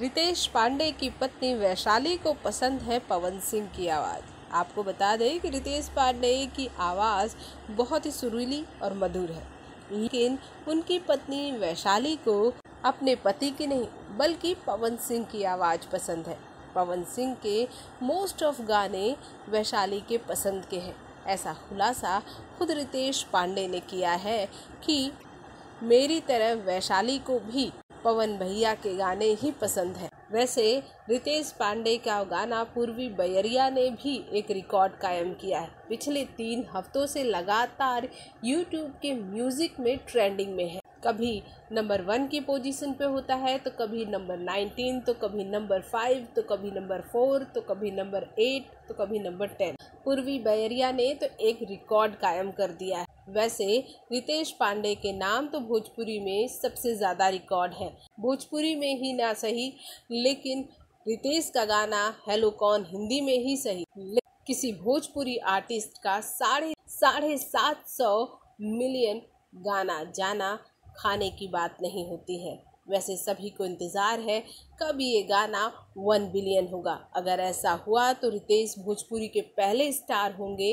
रितेश पांडे की पत्नी वैशाली को पसंद है पवन सिंह की आवाज़। आपको बता दें कि रितेश पांडे की आवाज़ बहुत ही सुरीली और मधुर है, लेकिन उनकी पत्नी वैशाली को अपने पति की नहीं बल्कि पवन सिंह की आवाज़ पसंद है। पवन सिंह के मोस्ट ऑफ गाने वैशाली के पसंद के हैं। ऐसा खुलासा खुद रितेश पांडे ने किया है कि मेरी तरह वैशाली को भी पवन भैया के गाने ही पसंद है। वैसे रितेश पांडे का गाना पूर्वी बयरिया ने भी एक रिकॉर्ड कायम किया है। पिछले 3 हफ्तों से लगातार YouTube के म्यूज़िक में ट्रेंडिंग में है। कभी नंबर 1 की पोजीशन पे होता है, तो कभी नंबर 19, तो कभी नंबर 5, तो कभी नंबर 4, तो कभी नंबर 8, तो कभी नंबर 10। पूर्वी बयरिया ने तो एक रिकॉर्ड कायम कर दिया है। वैसे रितेश पांडे के नाम तो भोजपुरी में सबसे ज़्यादा रिकॉर्ड है। भोजपुरी में ही ना सही, लेकिन रितेश का गाना हेलो कौन हिंदी में ही सही, किसी भोजपुरी आर्टिस्ट का 750 मिलियन गाना जाना खाने की बात नहीं होती है। वैसे सभी को इंतज़ार है कब ये गाना 1 बिलियन होगा। अगर ऐसा हुआ तो रितेश भोजपुरी के पहले स्टार होंगे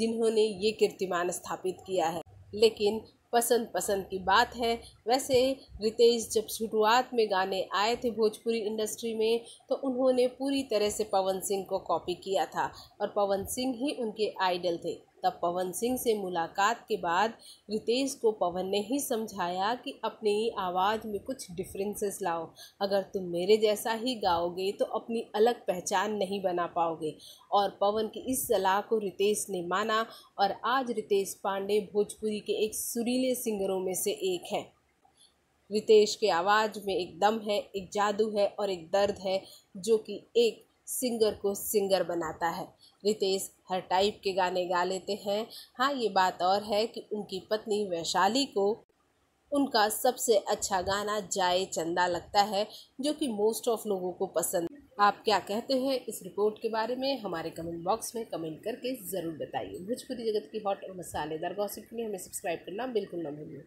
जिन्होंने ये कीर्तिमान स्थापित किया है। लेकिन पसंद की बात है। वैसे रितेश जब शुरुआत में गाने आए थे भोजपुरी इंडस्ट्री में, तो उन्होंने पूरी तरह से पवन सिंह को कॉपी किया था और पवन सिंह ही उनके आइडल थे। तब पवन सिंह से मुलाकात के बाद रितेश को पवन ने ही समझाया कि अपनी आवाज़ में कुछ डिफरेंसेस लाओ। अगर तुम मेरे जैसा ही गाओगे तो अपनी अलग पहचान नहीं बना पाओगे। और पवन की इस सलाह को रितेश ने माना और आज रितेश पांडे भोजपुरी के एक सुरीले सिंगरों में से एक हैं। रितेश के आवाज़ में एक दम है, एक जादू है और एक दर्द है, जो कि एक सिंगर को सिंगर बनाता है। रितेश हर टाइप के गाने गा लेते हैं। हाँ, ये बात और है कि उनकी पत्नी वैशाली को उनका सबसे अच्छा गाना जाए चंदा लगता है, जो कि मोस्ट ऑफ लोगों को पसंद। आप क्या कहते हैं इस रिपोर्ट के बारे में? हमारे कमेंट बॉक्स में कमेंट करके ज़रूर बताइए। भोजपुरी जगत की हॉट और मसालेदार गॉसिप के लिए हमें सब्सक्राइब करना बिल्कुल ना भूलिए।